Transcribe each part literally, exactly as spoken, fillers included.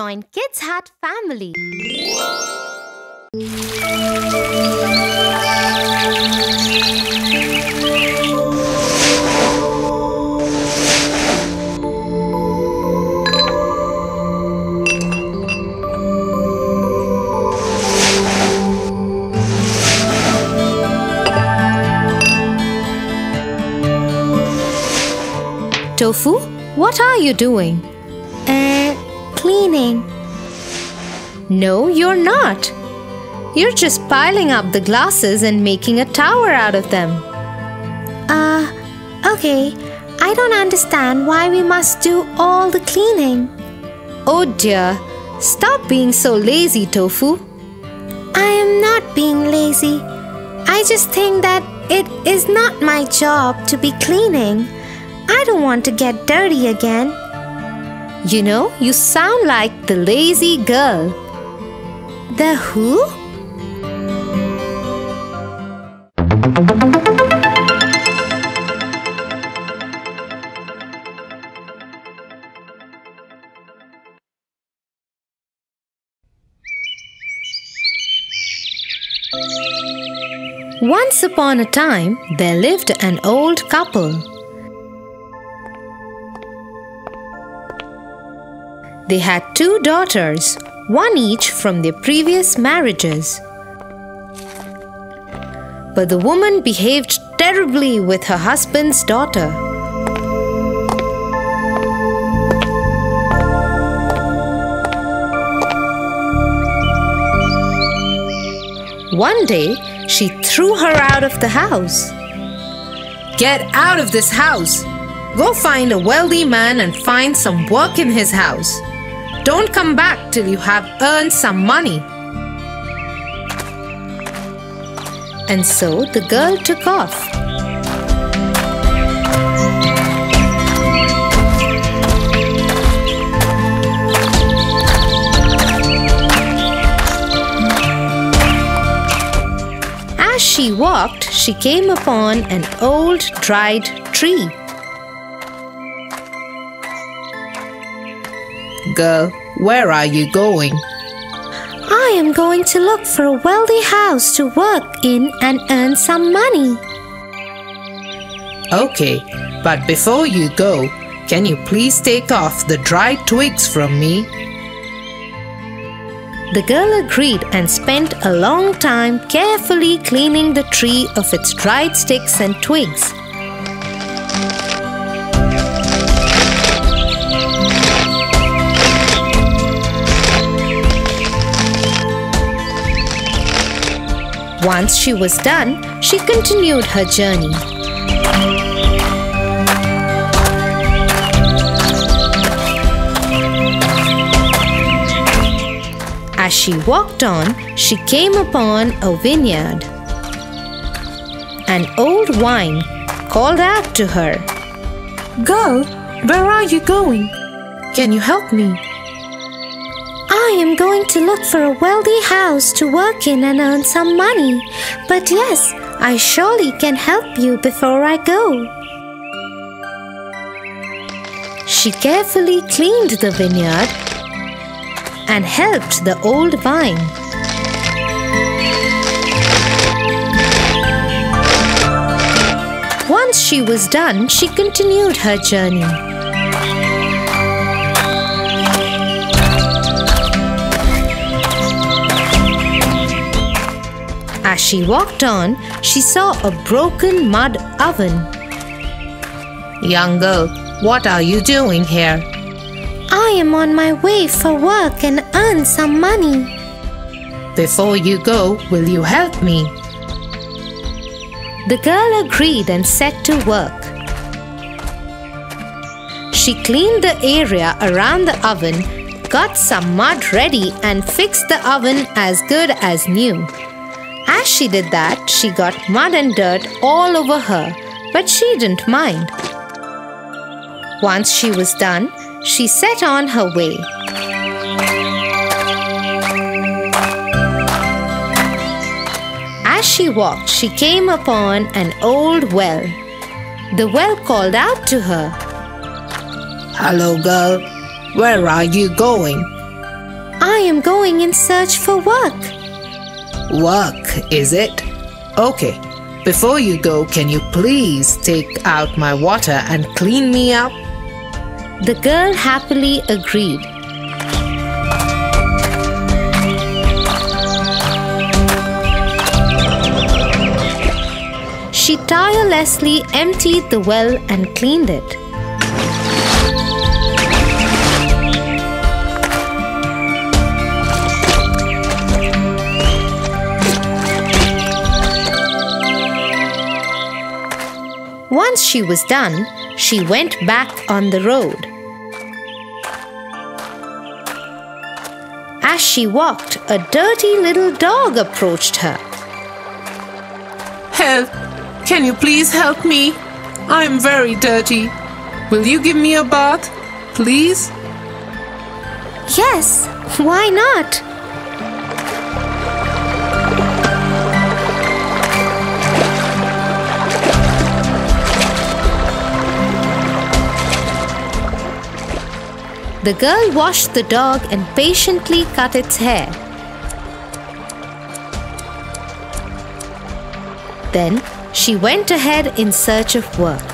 Join Kids Hut Family. Tofu, what are you doing? Uh, cleaning. No, you're not. You're just piling up the glasses and making a tower out of them. Uh, okay. I don't understand why we must do all the cleaning. Oh dear, stop being so lazy, Tofu. I am not being lazy. I just think that it is not my job to be cleaning. I don't want to get dirty again. You know, you sound like the lazy girl. The who? Once upon a time, there lived an old couple. They had two daughters, one each from their previous marriages. But the woman behaved terribly with her husband's daughter. One day, she threw her out of the house. Get out of this house! Go find a wealthy man and find some work in his house. Don't come back till you have earned some money. And so the girl took off. As she walked, she came upon an old, dried tree. Girl, where are you going? I am going to look for a wealthy house to work in and earn some money. Okay, but before you go, can you please take off the dry twigs from me? The girl agreed and spent a long time carefully cleaning the tree of its dried sticks and twigs. Once she was done, she continued her journey. As she walked on, she came upon a vineyard. An old vine called out to her. Girl, where are you going? Can you help me? I am going to look for a wealthy house to work in and earn some money. But yes, I surely can help you before I go. She carefully cleaned the vineyard and helped the old vine. Once she was done, she continued her journey. As she walked on, she saw a broken mud oven. Young girl, what are you doing here? I am on my way for work and earn some money. Before you go, will you help me? The girl agreed and set to work. She cleaned the area around the oven, got some mud ready, and fixed the oven as good as new. As she did that, she got mud and dirt all over her, but she didn't mind. Once she was done, she set on her way. As she walked, she came upon an old well. The well called out to her. Hello, girl. Where are you going? I am going in search for work. Work, is it? Okay. Before you go, can you please take out my water and clean me up? The girl happily agreed. She tirelessly emptied the well and cleaned it. Once she was done, she went back on the road. As she walked, a dirty little dog approached her. Help! Can you please help me? I'm very dirty. Will you give me a bath, please? Yes, why not? The girl washed the dog and patiently cut its hair. Then she went ahead in search of work.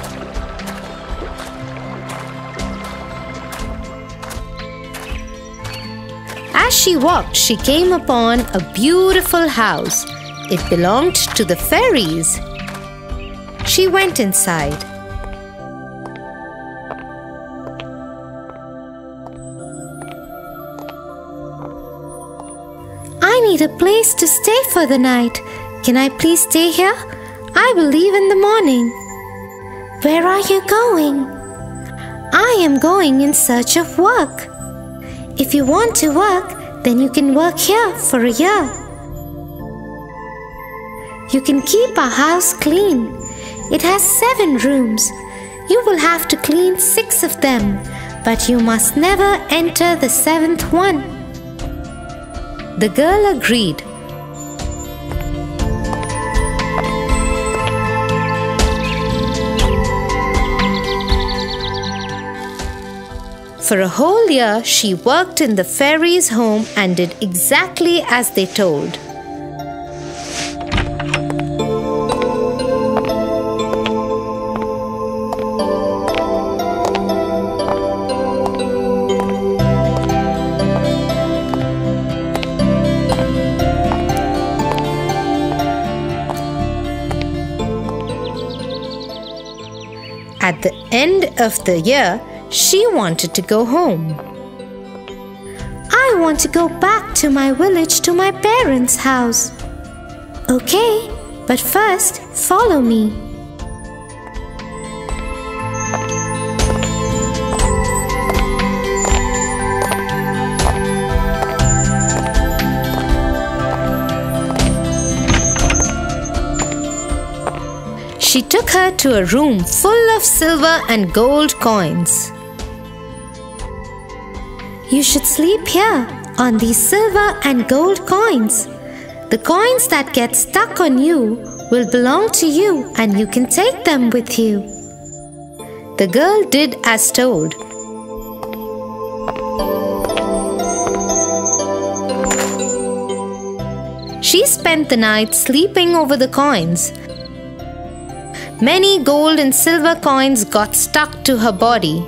As she walked, she came upon a beautiful house. It belonged to the fairies. She went inside. A place to stay for the night. Can I please stay here? I will leave in the morning. Where are you going? I am going in search of work. If you want to work, then you can work here for a year. You can keep our house clean. It has seven rooms. You will have to clean six of them, but you must never enter the seventh one. The girl agreed. For a whole year, she worked in the fairies' home and did exactly as they told. At the end of the year, she wanted to go home. I want to go back to my village, to my parents' house. Okay, but first, follow me. She took her to a room full of silver and gold coins. You should sleep here on these silver and gold coins. The coins that get stuck on you will belong to you and you can take them with you. The girl did as told. She spent the night sleeping over the coins. Many gold and silver coins got stuck to her body.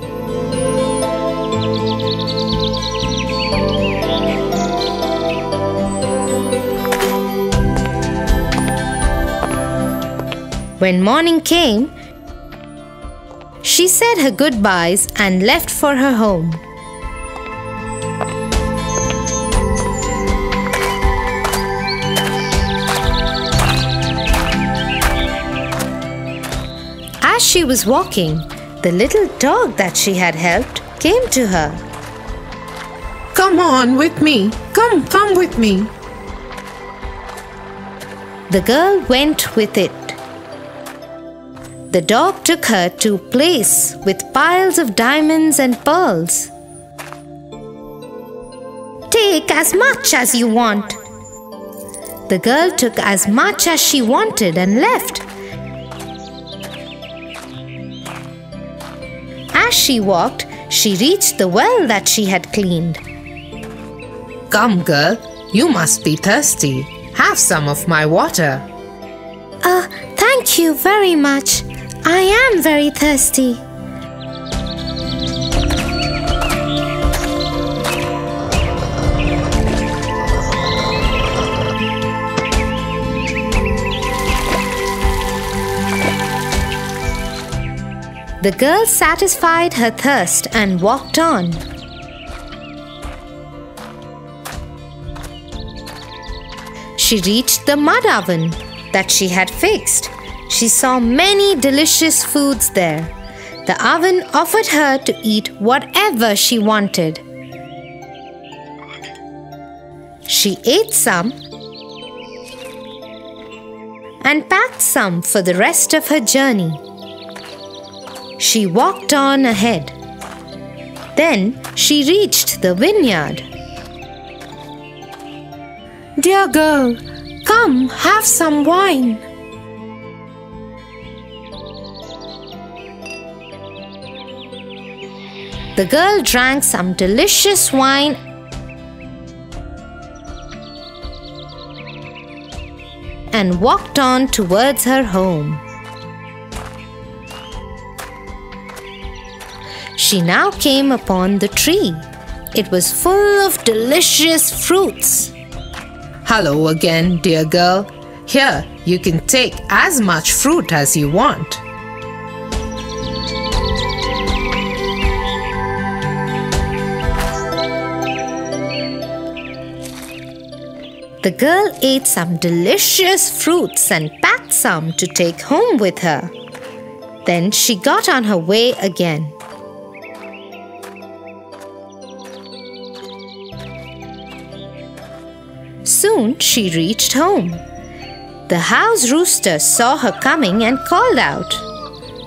When morning came, she said her goodbyes and left for her home. As she was walking, the little dog that she had helped came to her. Come on with me. Come, come with me. The girl went with it. The dog took her to a place with piles of diamonds and pearls. Take as much as you want. The girl took as much as she wanted and left. As she walked, she reached the well that she had cleaned. Come, girl, you must be thirsty. Have some of my water. Uh, thank you very much. I am very thirsty. The girl satisfied her thirst and walked on. She reached the mud oven that she had fixed. She saw many delicious foods there. The oven offered her to eat whatever she wanted. She ate some and packed some for the rest of her journey. She walked on ahead. Then she reached the vineyard. Dear girl, come have some wine. The girl drank some delicious wine and walked on towards her home. She now came upon the tree. It was full of delicious fruits. Hello again, dear girl. Here, you can take as much fruit as you want. The girl ate some delicious fruits and packed some to take home with her. Then she got on her way again. Soon she reached home. The house rooster saw her coming and called out,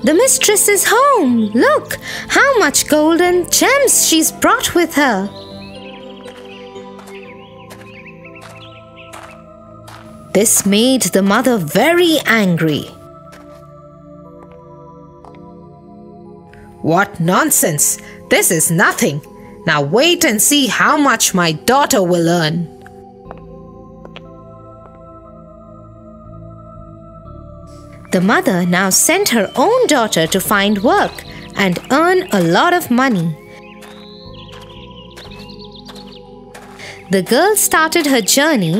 "The mistress is home! Look, how much gold and gems she's brought with her!" This made the mother very angry. "What nonsense! This is nothing! Now wait and see how much my daughter will earn!" The mother now sent her own daughter to find work and earn a lot of money. The girl started her journey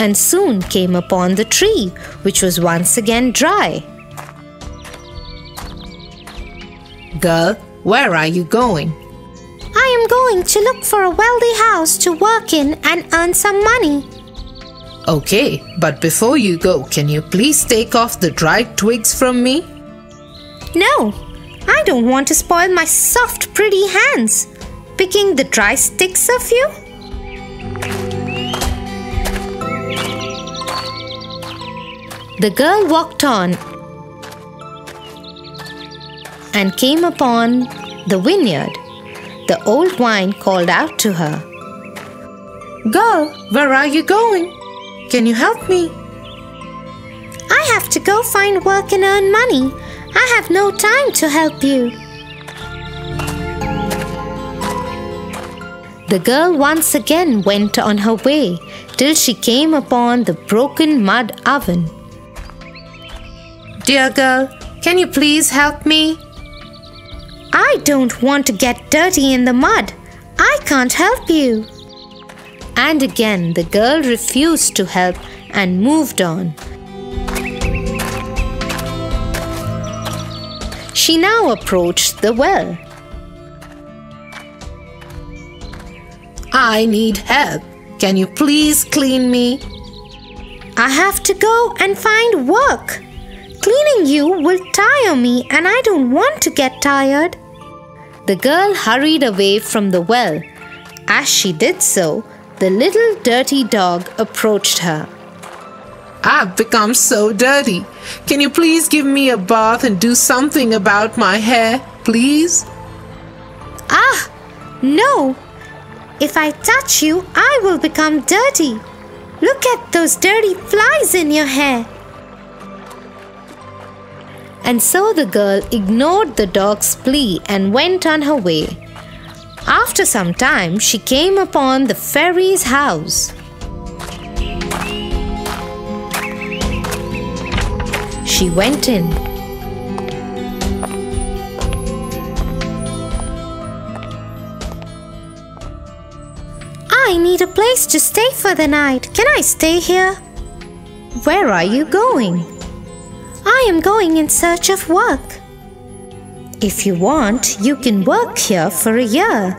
and soon came upon the tree, which was once again dry. "Girl, where are you going?" "I am going to look for a wealthy house to work in and earn some money." "Okay, but before you go, can you please take off the dried twigs from me?" "No, I don't want to spoil my soft, pretty hands, picking the dry sticks off you." The girl walked on and came upon the vineyard. The old vine called out to her, "Girl, where are you going? Can you help me?" "I have to go find work and earn money. I have no time to help you." The girl once again went on her way till she came upon the broken mud oven. "Dear girl, can you please help me?" "I don't want to get dirty in the mud. I can't help you." And again, the girl refused to help and moved on. She now approached the well. "I need help. Can you please clean me?" "I have to go and find work. Cleaning you will tire me, and I don't want to get tired." The girl hurried away from the well. As she did so, the little dirty dog approached her. "I've become so dirty. Can you please give me a bath and do something about my hair, please?" "Ah, no. If I touch you, I will become dirty. Look at those dirty flies in your hair." And so the girl ignored the dog's plea and went on her way. After some time, she came upon the fairy's house. She went in. I need a place to stay for the night. Can I stay here? Where are you going? I am going in search of work. If you want, you can work here for a year.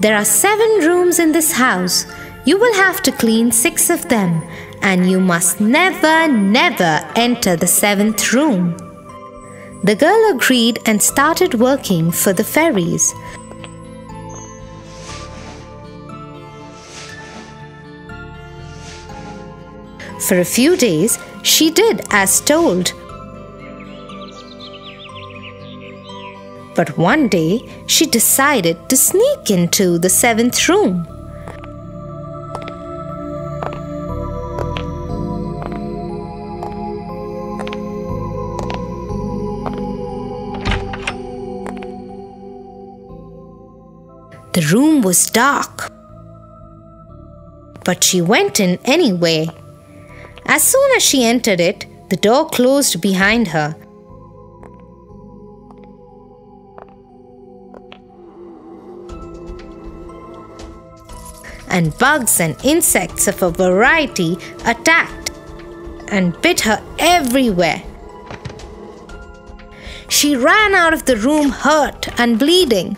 There are seven rooms in this house. You will have to clean six of them, and you must never, never enter the seventh room. The girl agreed and started working for the fairies. For a few days, she did as told. But one day, she decided to sneak into the seventh room. The room was dark, but she went in anyway. As soon as she entered it, the door closed behind her. And bugs and insects of a variety attacked and bit her everywhere. She ran out of the room hurt and bleeding.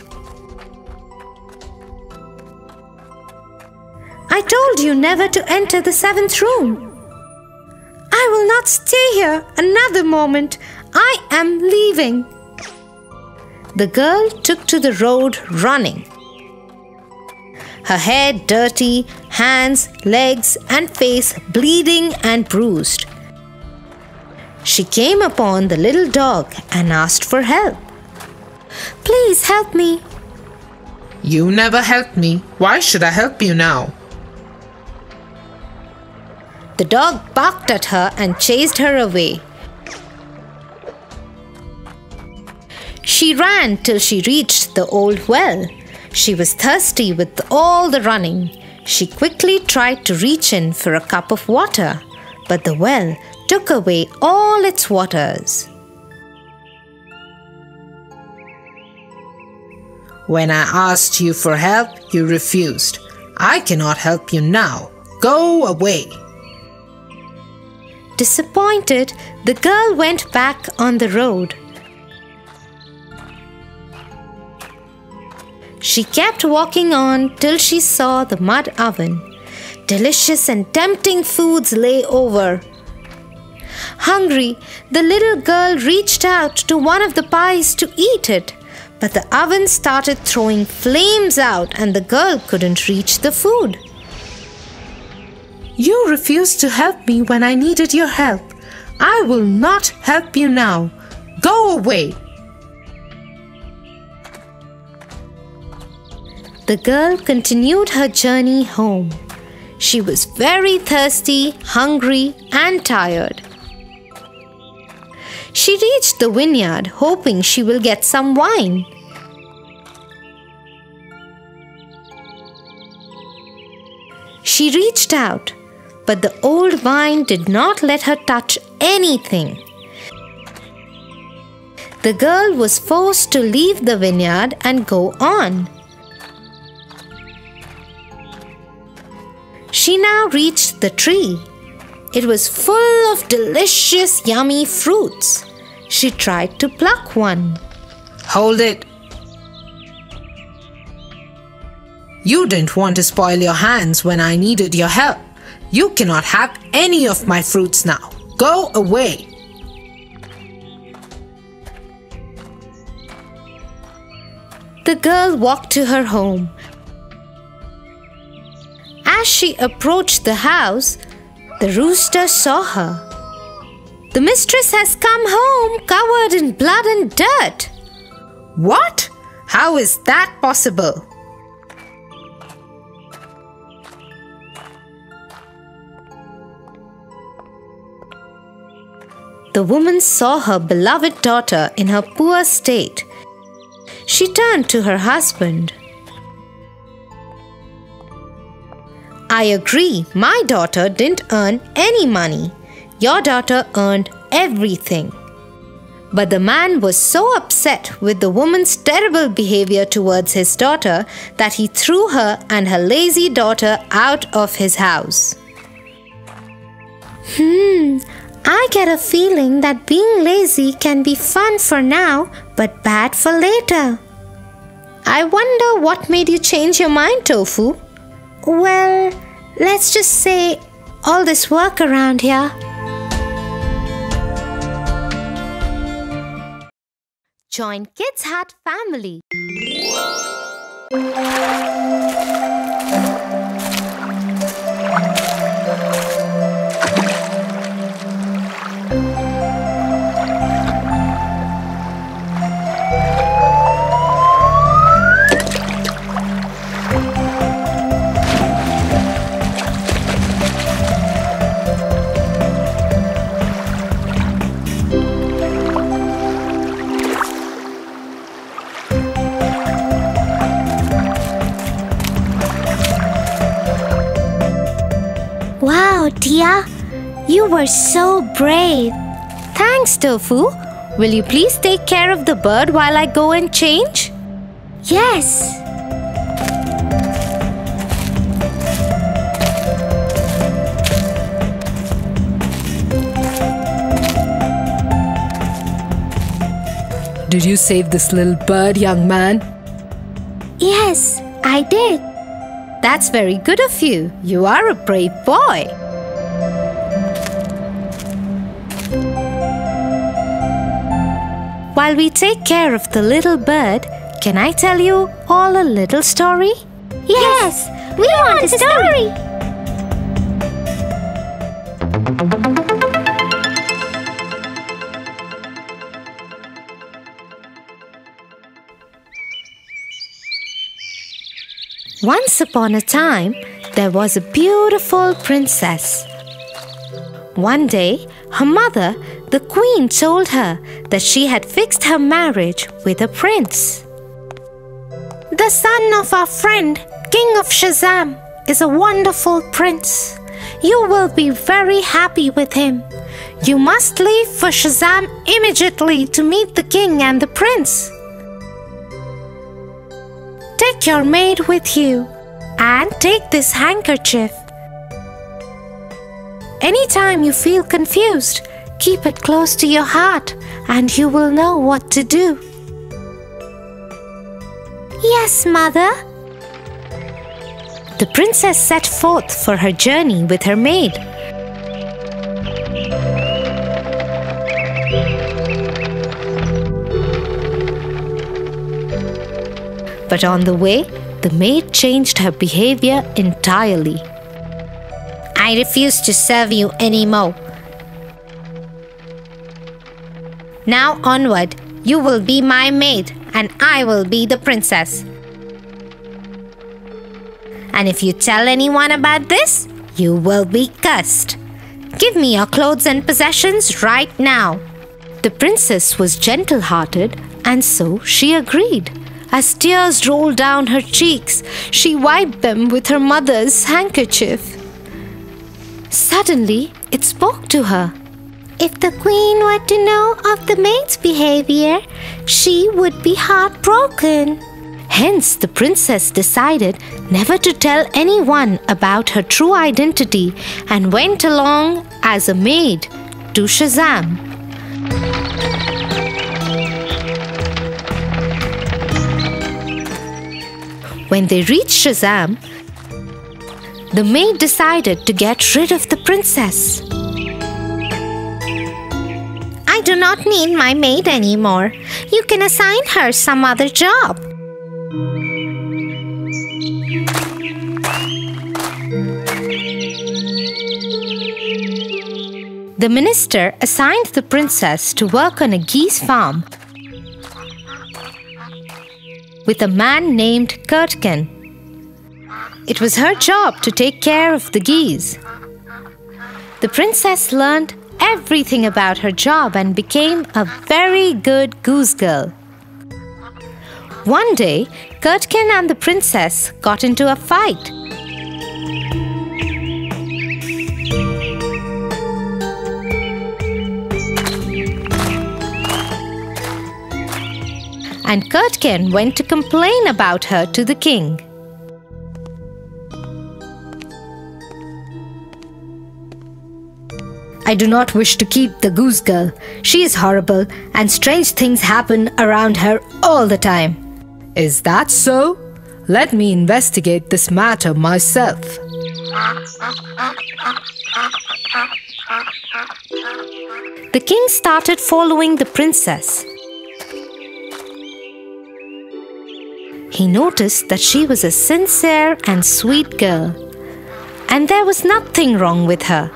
I told you never to enter the seventh room. I will not stay here another moment. I am leaving. The girl took to the road running. Her hair dirty, hands, legs and face bleeding and bruised. She came upon the little dog and asked for help. Please help me. You never helped me. Why should I help you now? The dog barked at her and chased her away. She ran till she reached the old well. She was thirsty with all the running. She quickly tried to reach in for a cup of water, but the well took away all its waters. When I asked you for help, you refused. I cannot help you now. Go away. Disappointed, the girl went back on the road. She kept walking on till she saw the mud oven. Delicious and tempting foods lay over. Hungry, the little girl reached out to one of the pies to eat it, but the oven started throwing flames out and the girl couldn't reach the food. You refused to help me when I needed your help. I will not help you now. Go away. The girl continued her journey home. She was very thirsty, hungry, and tired. She reached the vineyard, hoping she will get some wine. She reached out. But the old vine did not let her touch anything. The girl was forced to leave the vineyard and go on. She now reached the tree. It was full of delicious, yummy fruits. She tried to pluck one. Hold it! You didn't want to spoil your hands when I needed your help. You cannot have any of my fruits now. Go away. The girl walked to her home. As she approached the house, the rooster saw her. The mistress has come home covered in blood and dirt. What? How is that possible? The woman saw her beloved daughter in her poor state. She turned to her husband. I agree, my daughter didn't earn any money. Your daughter earned everything. But the man was so upset with the woman's terrible behavior towards his daughter that he threw her and her lazy daughter out of his house. Hmm, I get a feeling that being lazy can be fun for now, but bad for later. I wonder what made you change your mind, Tofu? Well, let's just say all this work around here. Join Kids Hut Family. Tia, you were so brave. Thanks, Tofu. Will you please take care of the bird while I go and change? Yes. Did you save this little bird, young man? Yes, I did. That's very good of you. You are a brave boy. While we take care of the little bird, can I tell you all a little story? Yes! yes we, we want, want a story! Once upon a time, there was a beautiful princess. One day, her mother, the queen, told her that she had fixed her marriage with a prince. The son of our friend, King of Shazam, is a wonderful prince. You will be very happy with him. You must leave for Shazam immediately to meet the king and the prince. Take your maid with you and take this handkerchief. Anytime you feel confused, keep it close to your heart and you will know what to do. Yes, Mother. The princess set forth for her journey with her maid. But on the way, the maid changed her behavior entirely. I refuse to serve you anymore. Now onward, you will be my maid and I will be the princess. And if you tell anyone about this, you will be cursed. Give me your clothes and possessions right now. The princess was gentle-hearted and so she agreed. As tears rolled down her cheeks, she wiped them with her mother's handkerchief. Suddenly, it spoke to her. If the queen were to know of the maid's behavior, she would be heartbroken. Hence, the princess decided never to tell anyone about her true identity and went along as a maid to Shazam. When they reached Shazam, the maid decided to get rid of the princess. I do not need my maid anymore. You can assign her some other job. The minister assigned the princess to work on a geese farm with a man named Kurtkin. It was her job to take care of the geese. The princess learned everything about her job and became a very good goose girl. One day, Kurtkin and the princess got into a fight. And Kurtkin went to complain about her to the king. I do not wish to keep the goose girl. She is horrible and strange things happen around her all the time. Is that so? Let me investigate this matter myself. The king started following the princess. He noticed that she was a sincere and sweet girl, and there was nothing wrong with her.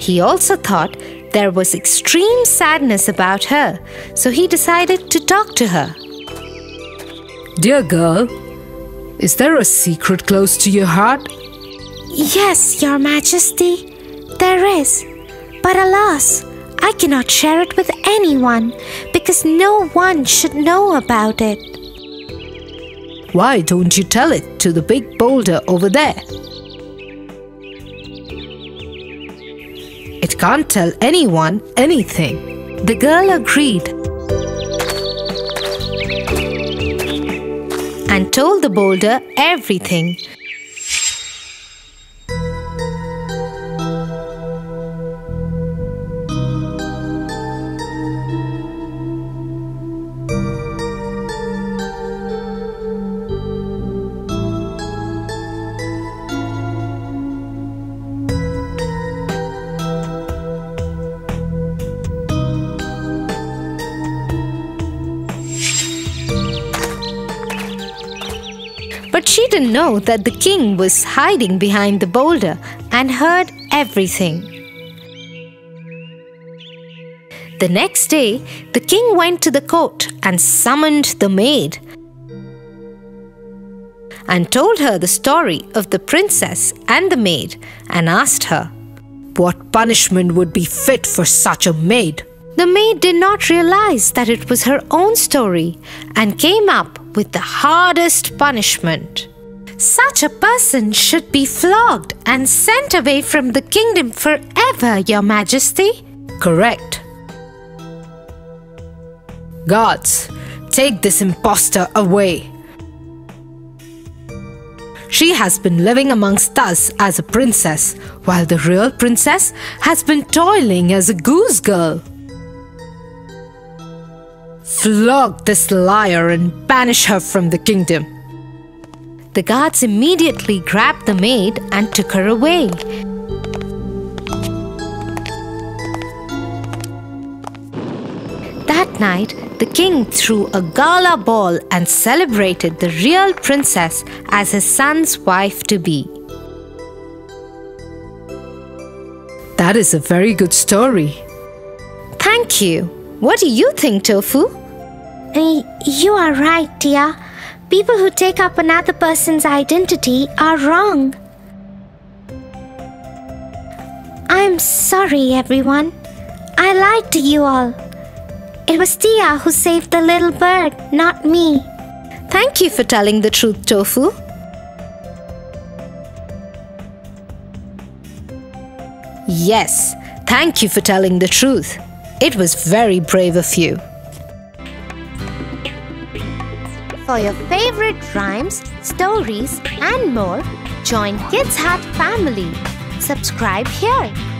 He also thought there was extreme sadness about her, so he decided to talk to her. Dear girl, is there a secret close to your heart? Yes, Your Majesty, there is. But alas, I cannot share it with anyone, because no one should know about it. Why don't you tell it to the big boulder over there? It can't tell anyone anything. The girl agreed and told the boulder everything. She didn't know that the king was hiding behind the boulder and heard everything. The next day, the king went to the court and summoned the maid and told her the story of the princess and the maid and asked her, "What punishment would be fit for such a maid?" The maid did not realize that it was her own story and came up with the hardest punishment. Such a person should be flogged and sent away from the kingdom forever, Your Majesty. Correct. Guards, take this impostor away. She has been living amongst us as a princess, while the real princess has been toiling as a goose girl. Flog this liar and banish her from the kingdom. The guards immediately grabbed the maid and took her away. That night, the king threw a gala ball and celebrated the real princess as his son's wife-to-be. That is a very good story. Thank you. What do you think, Tofu? You are right, Tia. People who take up another person's identity are wrong. I'm sorry, everyone. I lied to you all. It was Tia who saved the little bird, not me. Thank you for telling the truth, Tofu. Yes, thank you for telling the truth. It was very brave of you. For your favorite rhymes, stories, and more, join Kids Hut Family. Subscribe here.